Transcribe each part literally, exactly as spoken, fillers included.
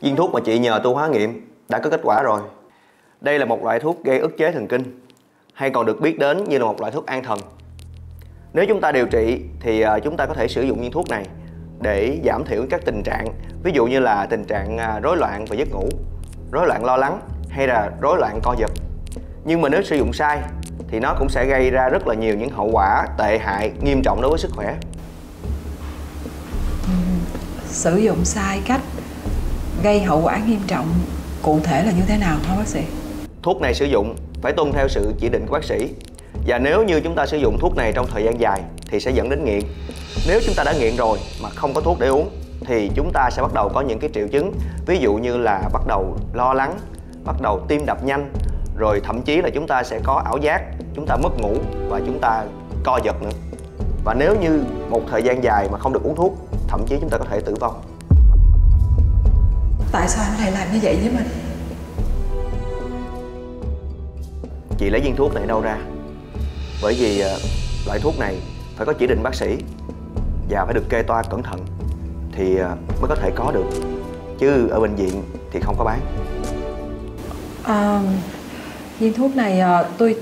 Viên thuốc mà chị nhờ tôi hóa nghiệm đã có kết quả rồi. Đây là một loại thuốc gây ức chế thần kinh, hay còn được biết đến như là một loại thuốc an thần. Nếu chúng ta điều trị thì chúng ta có thể sử dụng viên thuốc này để giảm thiểu các tình trạng, ví dụ như là tình trạng rối loạn về giấc ngủ, rối loạn lo lắng hay là rối loạn co giật. Nhưng mà nếu sử dụng sai thì nó cũng sẽ gây ra rất là nhiều những hậu quả tệ hại nghiêm trọng đối với sức khỏe. Ừ, sử dụng sai cách gây hậu quả nghiêm trọng cụ thể là như thế nào hả bác sĩ? Thuốc này sử dụng phải tuân theo sự chỉ định của bác sĩ, và nếu như chúng ta sử dụng thuốc này trong thời gian dài thì sẽ dẫn đến nghiện. Nếu chúng ta đã nghiện rồi mà không có thuốc để uống thì chúng ta sẽ bắt đầu có những cái triệu chứng, ví dụ như là bắt đầu lo lắng, bắt đầu tim đập nhanh, rồi thậm chí là chúng ta sẽ có ảo giác, chúng ta mất ngủ và chúng ta co giật nữa. Và nếu như một thời gian dài mà không được uống thuốc, thậm chí chúng ta có thể tử vong. Tại sao anh lại làm như vậy với mình? Chị lấy viên thuốc này đâu ra? Bởi vì loại thuốc này phải có chỉ định bác sĩ và phải được kê toa cẩn thận thì mới có thể có được, chứ ở bệnh viện thì không có bán. À, viên thuốc này tôi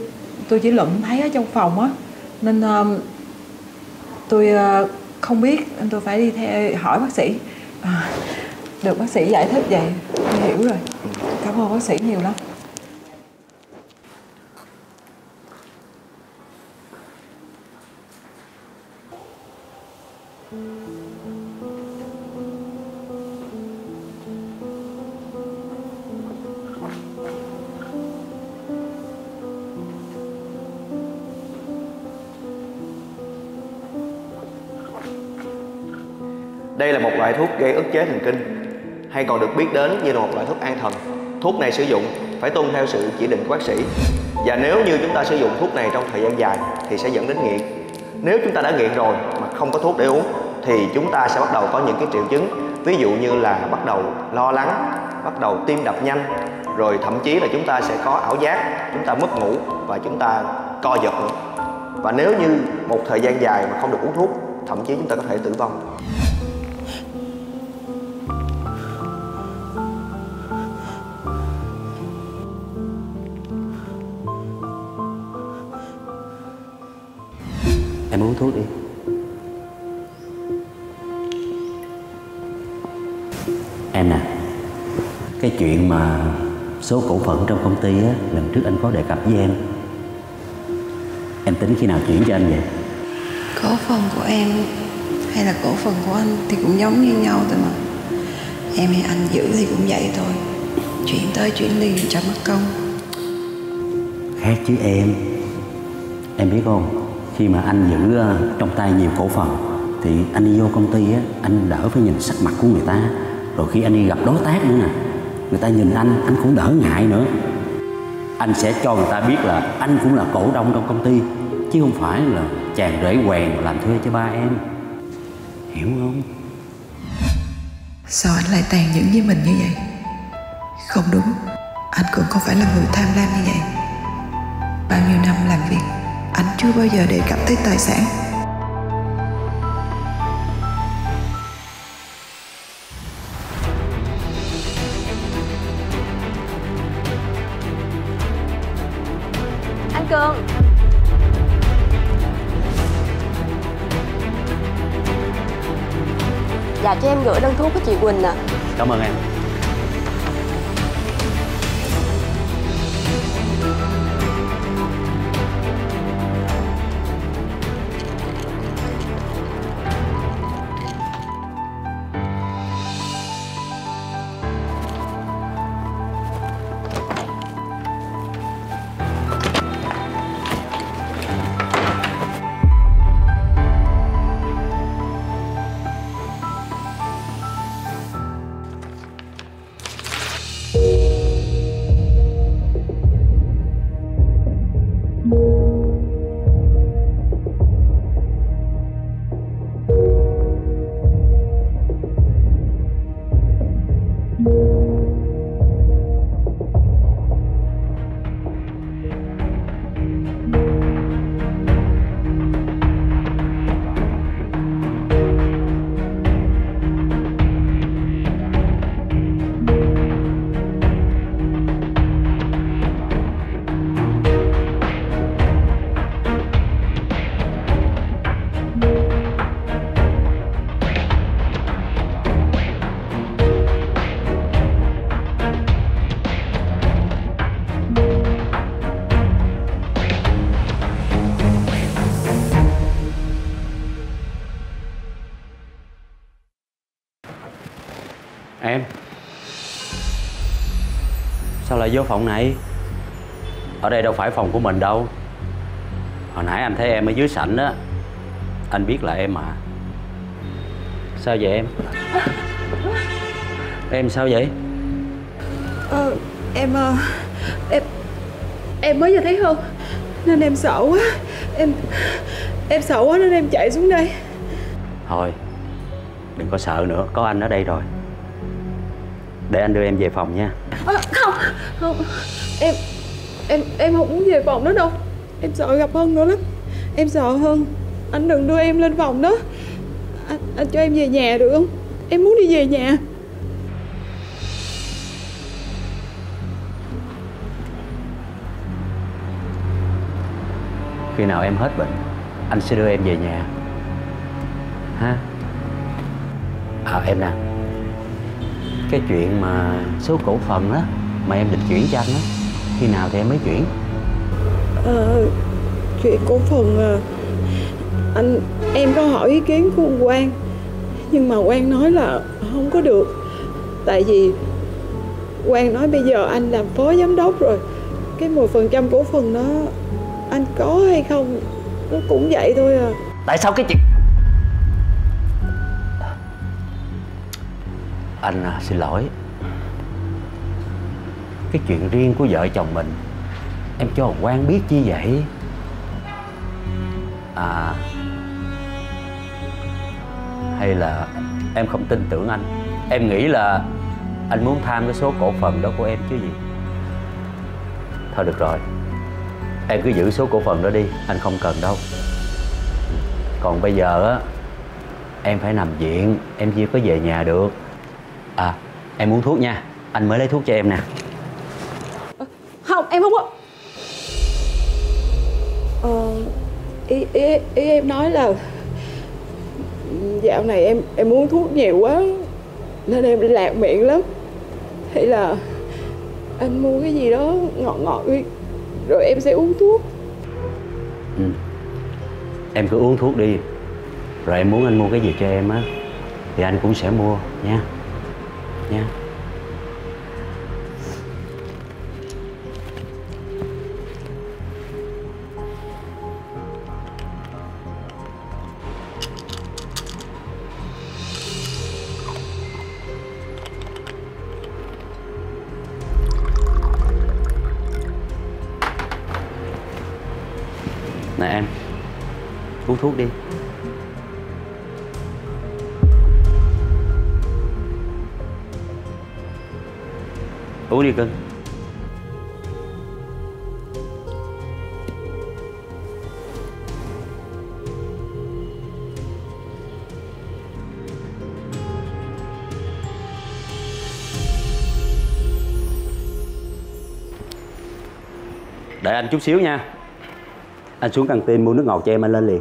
tôi chỉ lượm thấy ở trong phòng á, nên tôi không biết, nên tôi phải đi theo hỏi bác sĩ. À, được bác sĩ giải thích vậy tôi hiểu rồi. Cảm ơn bác sĩ nhiều lắm. Đây là một loại thuốc gây ức chế thần kinh, hay còn được biết đến như là một loại thuốc an thần. Thuốc này sử dụng phải tuân theo sự chỉ định của bác sĩ, và nếu như chúng ta sử dụng thuốc này trong thời gian dài thì sẽ dẫn đến nghiện. Nếu chúng ta đã nghiện rồi mà không có thuốc để uống thì chúng ta sẽ bắt đầu có những cái triệu chứng, ví dụ như là bắt đầu lo lắng, bắt đầu tim đập nhanh, rồi thậm chí là chúng ta sẽ có ảo giác, chúng ta mất ngủ và chúng ta co giật nữa. Và nếu như một thời gian dài mà không được uống thuốc, thậm chí chúng ta có thể tử vong. Em uống thuốc đi. Em nè, cái chuyện mà số cổ phần trong công ty á, lần trước anh có đề cập với em. Em tính khi nào chuyển cho anh vậy? Cổ phần của em hay là cổ phần của anh thì cũng giống như nhau thôi mà. Em hay anh giữ thì cũng vậy thôi, chuyển tới chuyển đi cho mất công. Khác chứ em. Em biết không, khi mà anh giữ trong tay nhiều cổ phần thì anh đi vô công ty á, anh đỡ phải nhìn sắc mặt của người ta. Rồi khi anh đi gặp đối tác nữa nè, người ta nhìn anh, anh cũng đỡ ngại nữa. Anh sẽ cho người ta biết là anh cũng là cổ đông trong công ty, chứ không phải là chàng rể quèn làm thuê cho ba em. Hiểu không? Sao anh lại tàn nhẫn với mình như vậy? Không đúng, anh cũng không phải là người tham lam như vậy. Bao nhiêu năm làm việc, anh chưa bao giờ đề cập tới tài sản. Anh Cường, dạ cho em gửi đơn thuốc của chị Quỳnh ạ. À, cảm ơn em. Em, sao lại vô phòng này? Ở đây đâu phải phòng của mình đâu. Hồi nãy anh thấy em ở dưới sảnh đó, anh biết là em à. Sao vậy em? Em sao vậy? Ờ, em... Em... Em mới vừa thấy Hương nên em sợ quá. Em... Em sợ quá nên em chạy xuống đây. Thôi, đừng có sợ nữa, có anh ở đây rồi. Để anh đưa em về phòng nha. À, không, không, em em em không muốn về phòng đó đâu. Em sợ gặp Hân nữa lắm. Em sợ Hân. Anh đừng đưa em lên phòng đó. Anh, anh cho em về nhà được không? Em muốn đi về nhà. Khi nào em hết bệnh, anh sẽ đưa em về nhà. Ha? À em nè, cái chuyện mà số cổ phần đó mà em định chuyển cho anh đó, khi nào thì em mới chuyển? Ờ, chuyện cổ phần à, anh em có hỏi ý kiến của ông Quang, nhưng mà Quang nói là không có được. Tại vì Quang nói bây giờ anh làm phó giám đốc rồi, cái mười phần trăm cổ phần đó anh có hay không nó cũng vậy thôi à. Tại sao cái chuyện... Anh à, xin lỗi. Cái chuyện riêng của vợ chồng mình em cho ông Quang biết chi vậy? À, hay là em không tin tưởng anh? Em nghĩ là anh muốn tham cái số cổ phần đó của em chứ gì. Thôi được rồi, em cứ giữ số cổ phần đó đi, anh không cần đâu. Còn bây giờ á, em phải nằm viện, em chưa có về nhà được. À, em uống thuốc nha, anh mới lấy thuốc cho em nè. Không, em không có... Ờ, ý, ý, ý em nói là dạo này em em uống thuốc nhiều quá nên em lạc miệng lắm. Hay là anh mua cái gì đó ngọt ngọt đi rồi em sẽ uống thuốc. Ừ, em cứ uống thuốc đi, rồi em muốn anh mua cái gì cho em á thì anh cũng sẽ mua nha. Nha. Nè em, uống thuốc đi. Uống đi cưng. Đợi anh chút xíu nha. Anh xuống căng tin mua nước ngọt cho em, anh lên liền.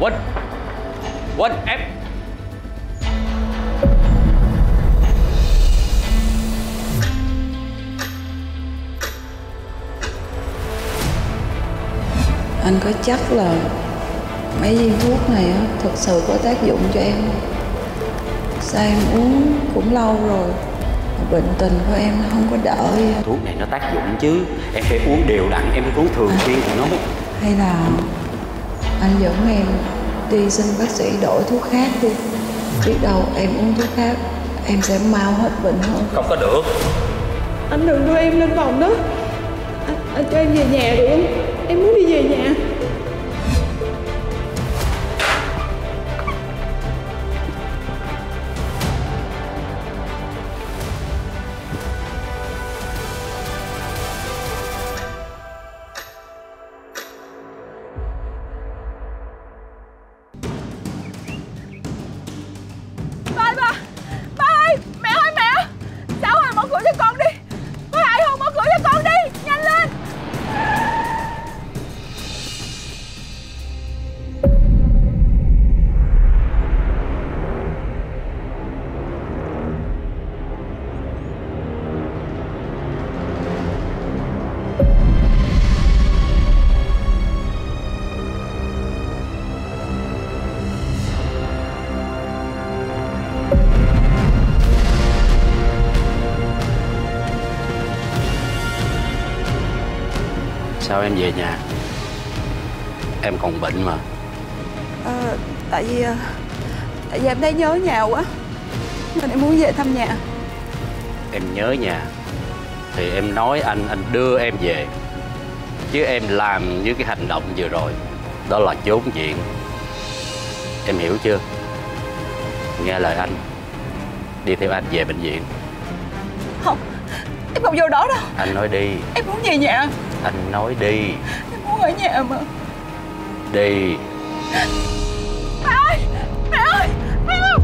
Quên, quên em. Anh có chắc là mấy viên thuốc này thực sự có tác dụng cho em không? Sao em uống cũng lâu rồi, bệnh tình của em nó không có đỡ gì. Thuốc này nó tác dụng chứ, em phải uống đều đặn, em phải uống thường xuyên thì nó mới... Hay là anh dẫn em đi xin bác sĩ đổi thuốc khác đi. Biết đâu em uống thuốc khác, em sẽ mau hết bệnh hơn. Không có được. Anh đừng đưa em lên phòng đó. Anh, anh cho em về nhà được không? Em muốn đi về nhà. Sao em về nhà? Em còn bệnh mà. À, tại vì tại vì em thấy nhớ nhà quá nên em muốn về thăm nhà. Em nhớ nhà thì em nói anh, anh đưa em về, chứ em làm như cái hành động vừa rồi đó là trốn viện. Em hiểu chưa? Nghe lời anh, đi theo anh về bệnh viện. Không, em không vô đó đâu. Anh nói đi. Em muốn về nhà. Anh nói đi. Em muốn ở nhà mà. Đi. Mẹ ơi, mẹ ơi, mẹ ơi.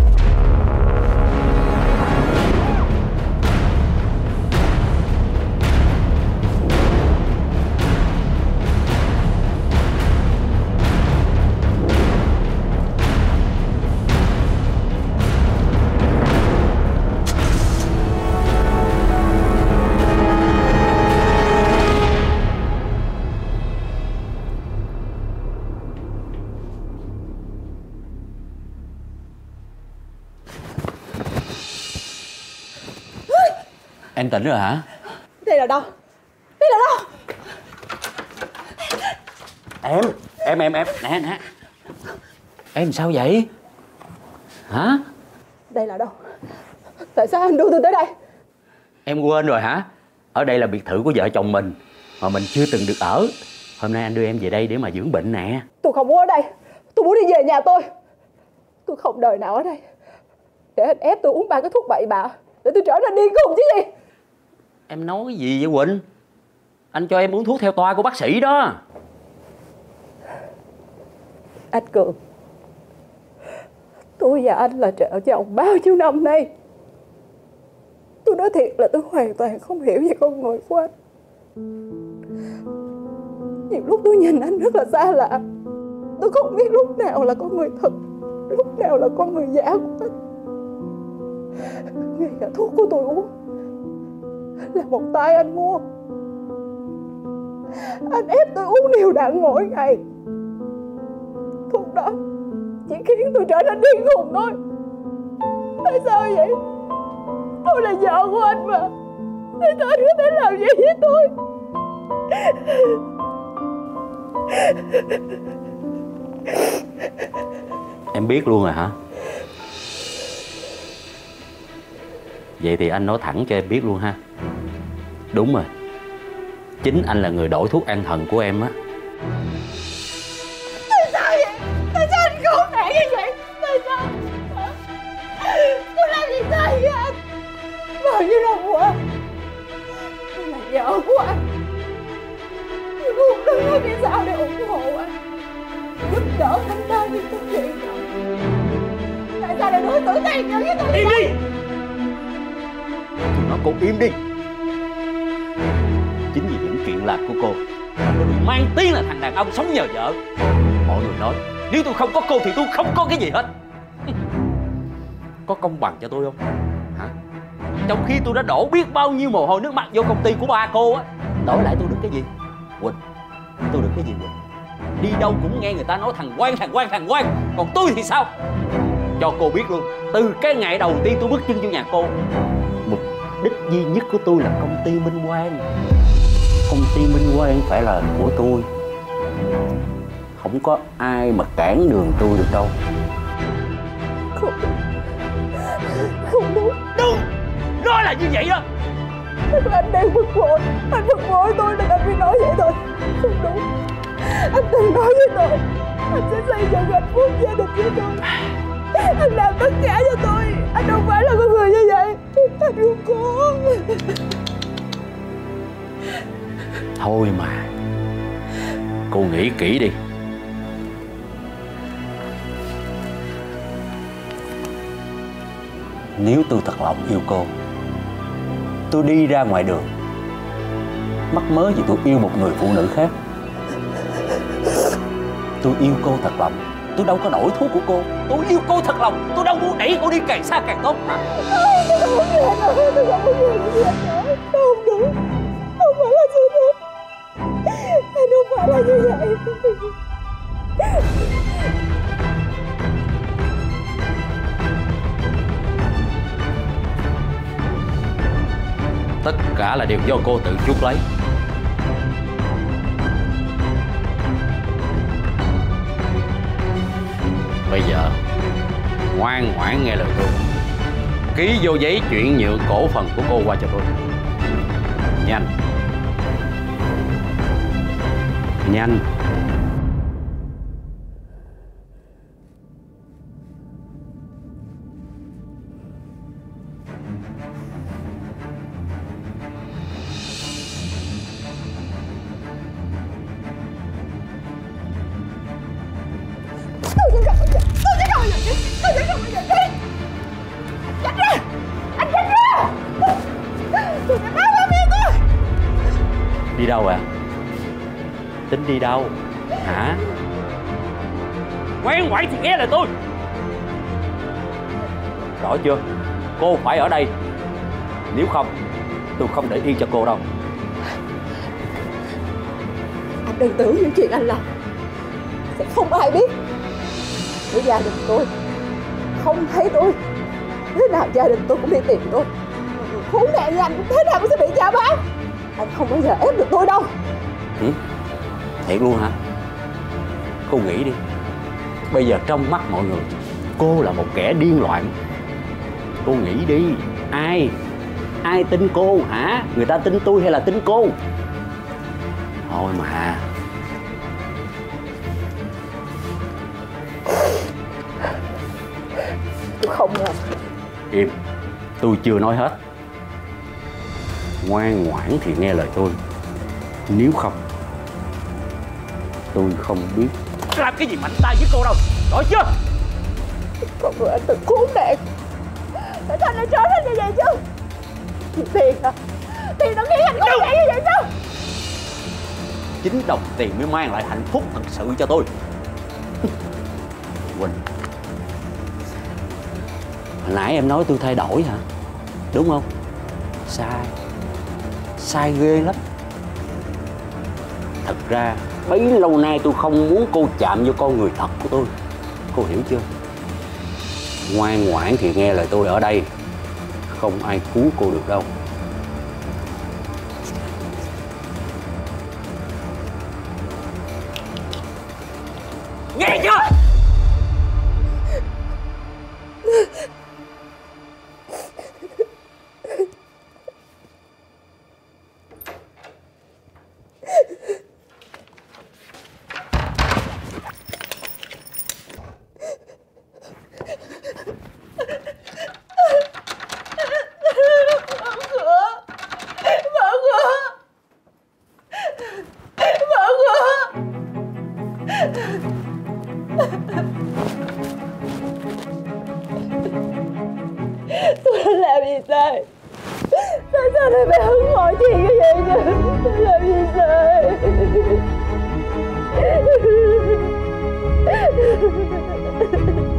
Em tỉnh rồi hả? Đây là đâu? Đây là đâu? Em, em, em, em, nè, nè. Em sao vậy? Hả? Đây là đâu? Tại sao anh đưa tôi tới đây? Em quên rồi hả? Ở đây là biệt thự của vợ chồng mình mà mình chưa từng được ở. Hôm nay anh đưa em về đây để mà dưỡng bệnh nè. Tôi không muốn ở đây. Tôi muốn đi về nhà tôi. Tôi không đời nào ở đây. Để anh ép tôi uống ba cái thuốc bậy bạ để tôi trở nên điên khùng chứ gì. Em nói cái gì vậy Quỳnh? Anh cho em uống thuốc theo toa của bác sĩ đó. Anh Cường, tôi và anh là trợ chồng bao nhiêu năm nay. Tôi nói thiệt là tôi hoàn toàn không hiểu về con người của anh. Nhiều lúc tôi nhìn anh rất là xa lạ. Tôi không biết lúc nào là con người thật, lúc nào là con người giả của anh. Ngay cả thuốc của tôi uống là một tay anh mua. Anh ép tôi uống đều đặn mỗi ngày. Thuốc đó chỉ khiến tôi trở nên điên khùng thôi. Tại sao vậy? Tôi là vợ của anh mà, tại sao anh có thể làm gì với tôi? Em biết luôn rồi hả? Vậy thì anh nói thẳng cho em biết luôn ha. Đúng rồi, chính anh là người đổi thuốc an thần của em á. Tại sao vậy? Tại sao anh khốn nạn như vậy? Tại sao? Tôi làm gì sai với anh? Bao nhiêu năm qua tôi là vợ của anh, tôi không biết nói vì sao để ủng hộ anh, giúp đỡ anh ta những công chuyện. Tại sao lại đối xử tàn nhẫn với tôi? Im đi! Nó cũng im đi. Chính vì những chuyện lạc của cô mà tôi bị mang tiếng là thằng đàn ông sống nhờ vợ. Mọi người nói nếu tôi không có cô thì tôi không có cái gì hết. Có công bằng cho tôi không hả? Trong khi tôi đã đổ biết bao nhiêu mồ hôi nước mắt vô công ty của ba cô á, đổi lại tôi được cái gì Quỳnh? Tôi được cái gì Quỳnh? Đi đâu cũng nghe người ta nói thằng Quang, thằng Quang, thằng Quang. Còn tôi thì sao? Cho cô biết luôn, từ cái ngày đầu tiên tôi bước chân vô nhà cô, đích duy nhất của tôi là công ty Minh Quang. Công ty Minh Quang phải là của tôi. Không có ai mà cản đường tôi được đâu. Không, không đúng. Đúng, nó là như vậy đó. Anh đang bực bội. Anh bực bội tôi nên anh mới nói vậy thôi. Không đúng. Anh từng nói với tôi anh sẽ xây dựng hạnh phúc gia đình với tôi. Anh làm tất cả cho tôi. Anh đâu phải là con người như vậy. Anh yêu con. Thôi mà, cô nghĩ kỹ đi. Nếu tôi thật lòng yêu cô, tôi đi ra ngoài đường mắc mớ gì tôi yêu một người phụ nữ khác. Tôi yêu cô thật lòng, tôi đâu có đổi thuốc của cô. Tôi yêu cô thật lòng, tôi đâu muốn đẩy cô đi càng xa càng tốt hả? Tôi không muốn về nữa, tôi không muốn về nữa. Không đúng, không phải là sự thật. Tất cả là đều do cô tự chuốc lấy. Bây giờ ngoan ngoãn nghe lời tôi, ký vô giấy chuyển nhượng cổ phần của cô qua cho tôi. Nhanh. Nhanh. Đi đâu ạ? À? Tính đi đâu? Hả? Ngoan ngoãn thì nghe lời tôi. Rõ chưa? Cô phải ở đây. Nếu không, tôi không để yên cho cô đâu. Anh đừng tưởng những chuyện anh làm sẽ không ai biết. Nếu gia đình tôi không thấy tôi, thế nào gia đình tôi cũng đi tìm tôi. Khốn nạn như anh, thế nào cũng sẽ bị trả báo. Anh không bao giờ ép được tôi đâu. Ừ? Thiệt luôn hả? Cô nghĩ đi. Bây giờ trong mắt mọi người, cô là một kẻ điên loạn. Cô nghĩ đi. Ai? Ai tin cô hả? Người ta tin tôi hay là tin cô? Thôi mà. Tôi không làm. Im. Tôi chưa nói hết. Ngoan ngoãn thì nghe lời tôi. Nếu không, tôi không biết làm cái gì mạnh tay với cô đâu. Rõ chưa? Con người anh từng khốn nạn, tại sao anh lại trở thành như vậy chứ? Thì tiền à? Tiền nó nghĩ anh khốn nạn như vậy chứ? Chính đồng tiền mới mang lại hạnh phúc thật sự cho tôi. Quỳnh, hồi nãy em nói tôi thay đổi hả? Đúng không? Sai. Sai ghê lắm. Thật ra bấy lâu nay tôi không muốn cô chạm vô con người thật của tôi. Cô hiểu chưa? Ngoan ngoãn thì nghe lời tôi, ở đây không ai cứu cô được đâu. Nghe chưa? Tôi đã làm gì sai? Tại sao lại phải hứng hỏi chị như vậy chứ? Tôi làm gì sai?